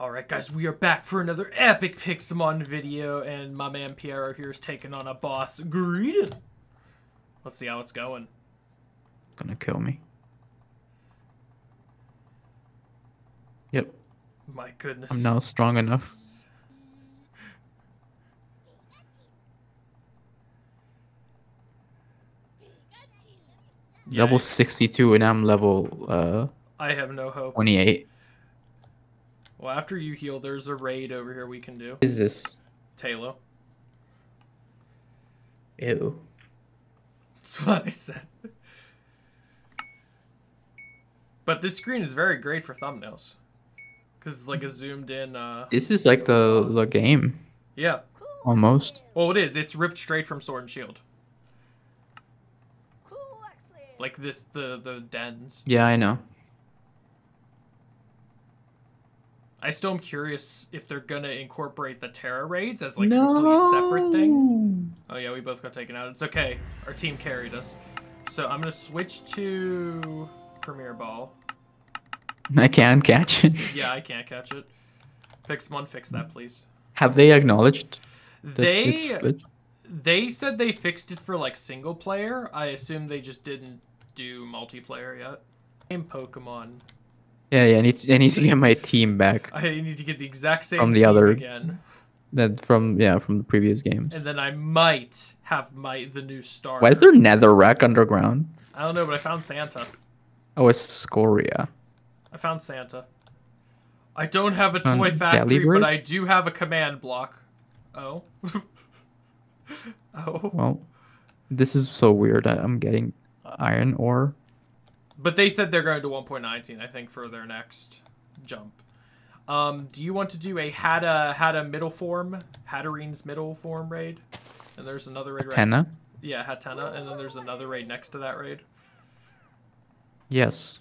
Alright guys, we are back for another epic Pixelmon video, and my man Piero here is taking on a boss, Greedon. Let's see how it's going. Gonna kill me. Yep. My goodness. I'm now strong enough. Yeah. Level 62 and I'm level I have no hope. 28. Well, after you heal, there's a raid over here we can do. What is this? Talo. Ew. That's what I said. But this screen is very great for thumbnails. Because it's like a zoomed in... This is like the game. Yeah. Almost. Well, it is. It's ripped straight from Sword and Shield. Like this, the dens. Yeah, I know. I still am curious if they're gonna incorporate the Terra raids as like a completely separate thing. Oh yeah, we both got taken out. It's okay. Our team carried us. So I'm gonna switch to Premier Ball. I can't catch it. Yeah, I can't catch it. Pixelmon, fix that, please. Have they acknowledged that it's glitched? They said they fixed it for like single player. I assume they just didn't do multiplayer yet. Same Pokemon. Yeah, I need to get my team back. I need to get the exact same from the team other again. That from the previous games. And then I might have the new starter. Why is there Nether Wreck underground? I don't know, but I found Santa. Oh, it's Scoria. I found Santa. I don't have a toy factory, but I do have a command block. Oh. Oh. Well, this is so weird. I'm getting iron ore. But they said they're going to 1.19, I think, for their next jump. Do you want to do a Hatena middle form? Hatterene's middle form raid? And there's another raid. Hatena? Right. Yeah, Hatena. And then there's another raid next to that raid. Yes.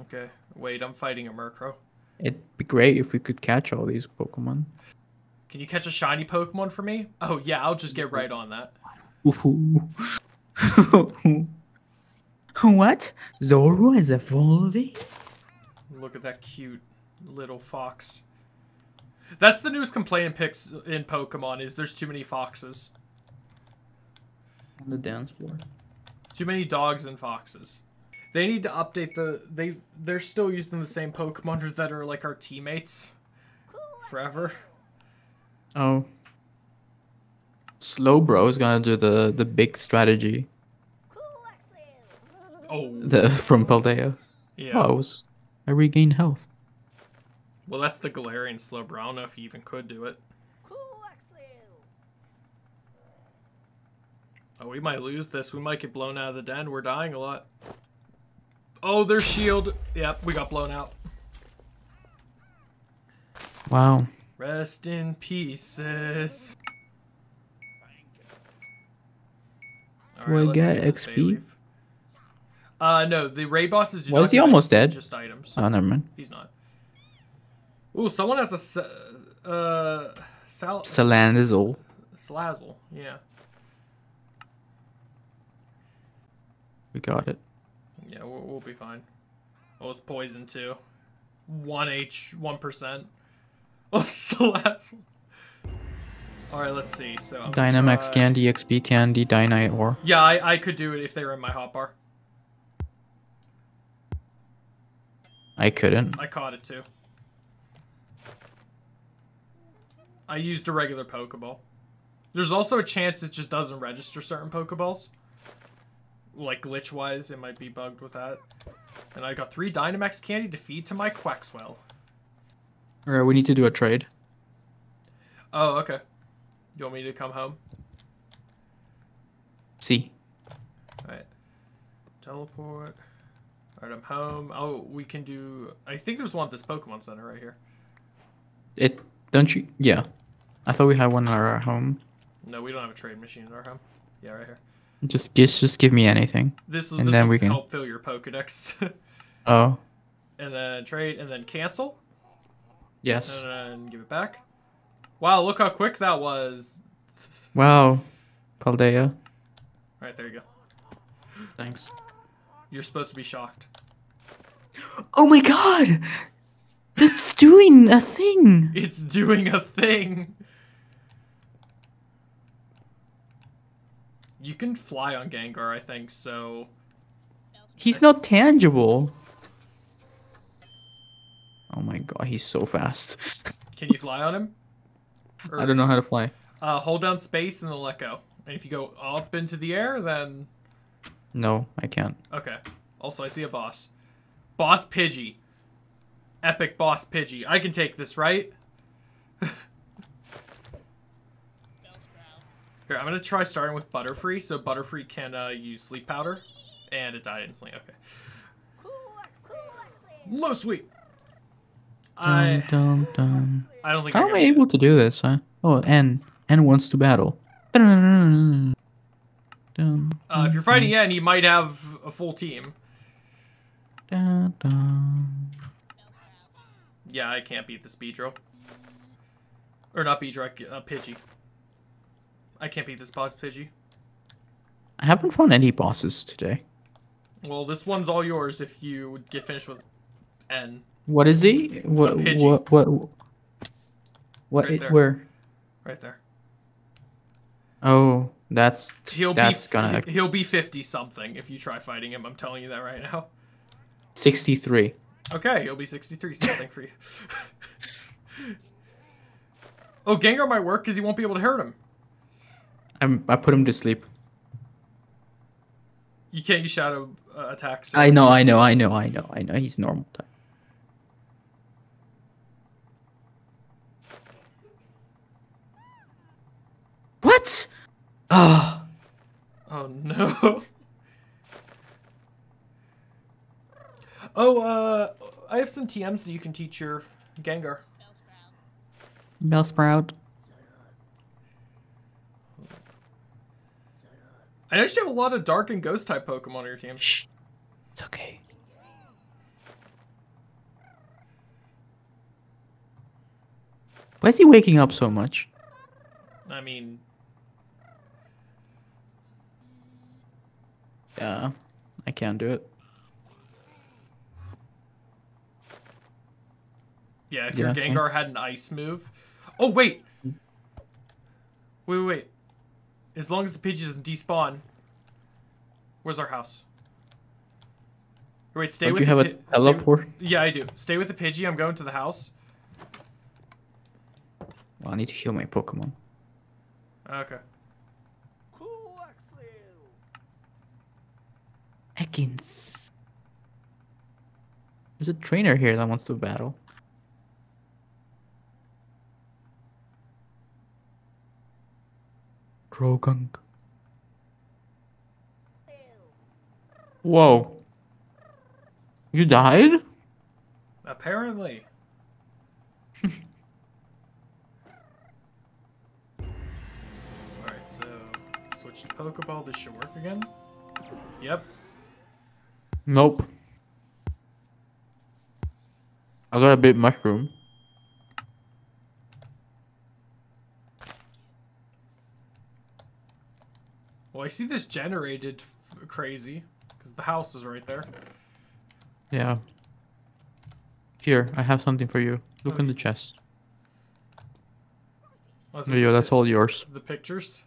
Okay. Wait, I'm fighting a Murkrow. It'd be great if we could catch all these Pokemon. Can you catch a shiny Pokemon for me? Oh, yeah, I'll just get right on that. What? Zoro is evolving? Look at that cute little fox. That's the newest complaint in Pokemon, is there's too many foxes. On the dance floor. Too many dogs and foxes. They need to update they're still using the same Pokemon that are like our teammates forever. Oh. Slowbro is gonna do the big strategy. Oh. From Paldea. Yeah. Oh, I regained health. Well, that's the Galarian Slowbro. I don't know if he even could do it. Oh, we might lose this. We might get blown out of the den. We're dying a lot. Oh, their shield. Yep, we got blown out. Wow. Rest in pieces. Right, we get XP? No, the raid boss is just... Well, is he almost dead? Just items. Oh, never mind. He's not. Ooh, someone has a... Salazzle. Salazzle, yeah. We got it. Yeah, we'll be fine. Oh, it's poison too. 1% Oh, Salazzle. Alright, let's see. So I'm Dynamax try... candy, XP candy, Dynite ore. Yeah, I could do it if they were in my hotbar. I couldn't. I caught it too. I used a regular Pokeball. There's also a chance it just doesn't register certain Pokeballs. Like glitch-wise, it might be bugged with that. And I got 3 Dynamax candy to feed to my Quaxwell. Alright, we need to do a trade. Oh, okay. You want me to come home? See. Alright. Teleport. Alright, I'm home. Oh, we can do... I think there's one at this Pokemon Center right here. It... Don't you... Yeah. I thought we had one at our home. No, we don't have a trade machine at our home. Yeah, right here. Just give me anything. This will help fill your Pokedex. Oh. And then trade, and then cancel. Yes. And give it back. Wow, look how quick that was. Wow. Paldea. Alright, there you go. Thanks. You're supposed to be shocked. Oh my god! It's doing a thing. It's doing a thing. You can fly on Gengar, I think, so... He's not tangible. Oh my god, he's so fast. Can you fly on him? Or, I don't know how to fly. Hold down space and then let go. And if you go up into the air, then... No, I can't. Okay. Also, I see a boss. Boss Pidgey. Epic Boss Pidgey. I can take this, right? Here, I'm going to try starting with Butterfree, so Butterfree can use Sleep Powder. And it died instantly, okay. Low Sweep! I don't think How am I able to do this, huh? Oh, N wants to battle. If you're fighting N, you might have a full team. Yeah, I can't beat this Beedrill. Or not Beedrill, Pidgey. I can't beat this boss, Pidgey. I haven't found any bosses today. Well, this one's all yours if you get finished with N. What is he? What right it, where? Right there. Oh, he'll be 50 something if you try fighting him. I'm telling you that right now. 63. Okay, he'll be 63 something for you. Oh, Gengar might work because he won't be able to hurt him. I put him to sleep. You can't use shadow attacks. I know. He's normal type. What? Oh. Oh no. Oh, I have some TMs that you can teach your Gengar. Bellsprout. I noticed you have a lot of dark and ghost type Pokemon on your team. Shh. It's okay. Why is he waking up so much? I mean... Yeah, I can't do it. Yeah, if your Gengar had an ice move... Oh, wait! Wait. As long as the Pidgey doesn't despawn. Where's our house? Wait, stay with the Pidgey. Do you have a teleport? Yeah, I do. Stay with the Pidgey. I'm going to the house. Well, I need to heal my Pokemon. Okay. Ekans. There's a trainer here that wants to battle. Trogunk. Whoa. You died? Apparently. Alright, so switch to Pokeball. This should work again. Yep. Nope. I got a big mushroom. Well, I see this generated crazy, because the house is right there. Yeah. Here, I have something for you. Look in the chest. That's all yours. The pictures?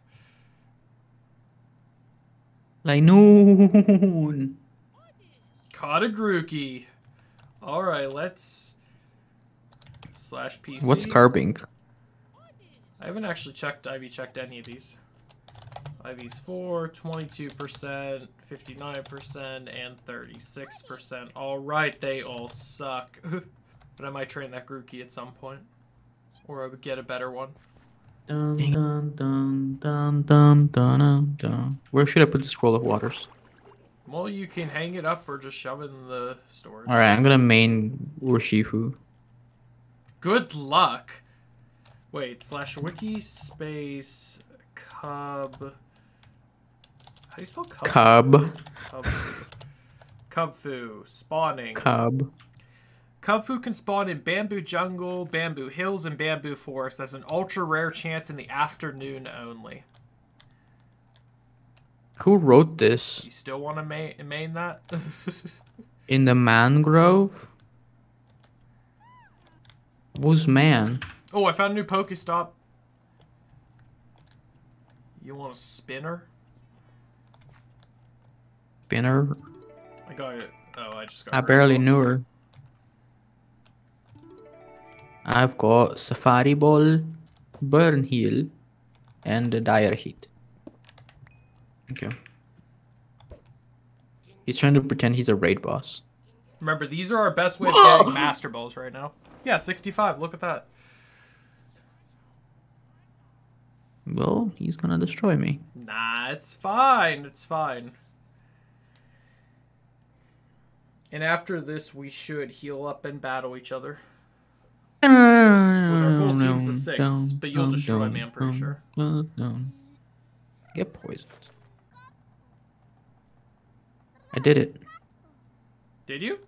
Lainoon! Caught a Grookey. Alright, let's... Slash PC. What's carbink? I haven't actually checked, Ivy checked any of these. IV's 4, 22%, 59%, and 36%. Alright, they all suck. But I might train that Grookey at some point. Or I would get a better one. Where should I put the Scroll of Waters? Well, you can hang it up or just shove it in the storage. Alright, I'm gonna main Washifu. Good luck! Wait, slash wiki space cub... How do you spell cub? Cub. Cubfu. Spawning. Cub. Cubfu can spawn in Bamboo Jungle, Bamboo Hills, and Bamboo Forest. That's an ultra rare chance in the afternoon only. Who wrote this? You still want to main that? In the mangrove? Who's man? Oh, I found a new Pokestop. You want a spinner? Spinner? I got it. Oh, I just got it. I barely knew her. I've got Safari Ball, Burn Heal, and Dire Heat. Okay. He's trying to pretend he's a raid boss. Remember, these are our best way of getting Master Balls right now. Yeah, 65. Look at that. Well, he's gonna destroy me. Nah, it's fine. It's fine. And after this, we should heal up and battle each other. With our full team's a 6, but you'll destroy me, I'm pretty sure. Get poisoned. I did it. Did you?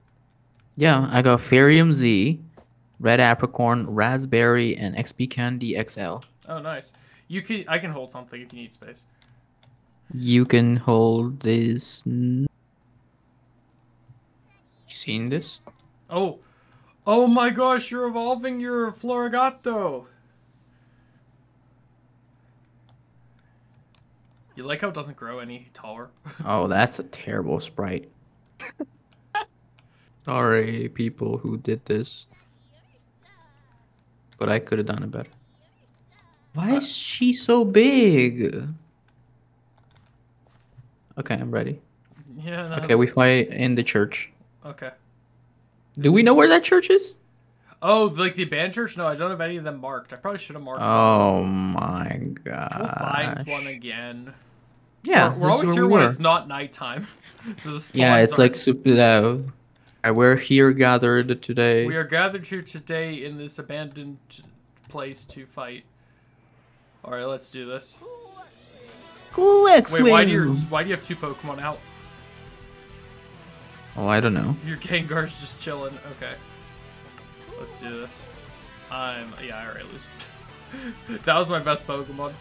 Yeah, I got Ferium Z, Red Apricorn, Raspberry, and XP Candy XL. Oh, nice. You can. I can hold something if you need space. You can hold this. You seen this? Oh. Oh my gosh, you're evolving your Florigato. You like how it doesn't grow any taller? Oh, that's a terrible sprite. Sorry, people who did this. But I could have done it better. Why is she so big? Okay, I'm ready. Yeah. No, okay, we fight in the church. Okay. Do we know where that church is? Oh, like the abandoned church? No, I don't have any of them marked. I probably should have marked them. Oh my god. We'll find one again. Yeah, we're always here when it's not nighttime. So the spawns it's like super low. We're here gathered today. We are gathered here today in this abandoned place to fight. All right, let's do this. Cool X-Wing. Wait, why do you have two Pokemon out? Oh, I don't know. Your Gengar's just chilling. Okay. Let's do this. Yeah, alright, lose. That was my best Pokemon.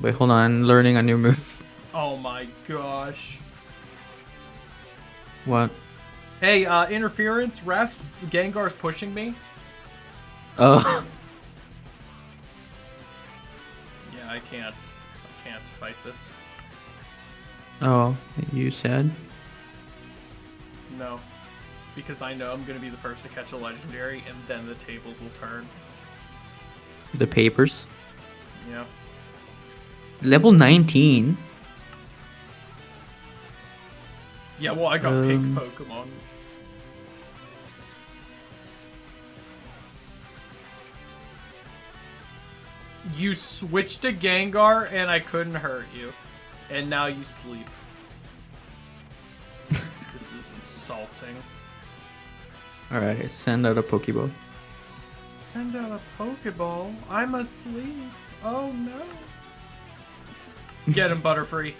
Wait, hold on. Learning a new move. Oh my gosh. What? Hey, interference, ref. Gengar's pushing me. Oh. Yeah, I can't. I can't fight this. Oh, you said? No, because I know I'm going to be the first to catch a legendary, and then the tables will turn. The papers? Yeah. Level 19? Yeah, well, I got pink Pokemon. You switched to Gengar, and I couldn't hurt you. And now you sleep. This is insulting. Alright, send out a Pokeball. Send out a Pokeball? I'm asleep. Oh no. Get him, Butterfree.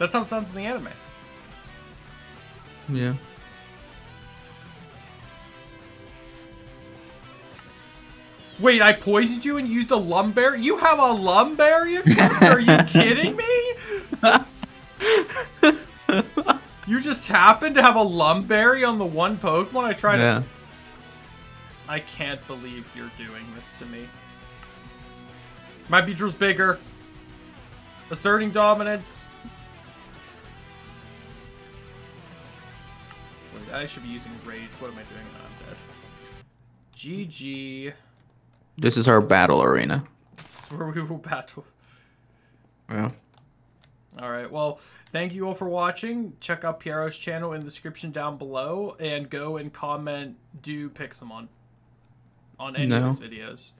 That's how it sounds in the anime. Yeah. Wait, I poisoned you and used a Lumberry? You have a Lumberry account? Are you kidding me? You just happened to have a Lumberry on the one Pokemon I tried to... I can't believe you're doing this to me. My Beedrill's bigger. Asserting dominance. Wait, I should be using Rage. What am I doing? I'm dead. GG. This is our battle arena. This is where we will battle. Yeah. Alright, well, thank you all for watching. Check out Piero's channel in the description down below. And go and comment, do Pixelmon on any of his videos.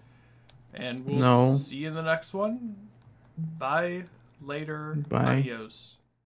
And we'll see you in the next one. Bye. Later. Bye. Adios.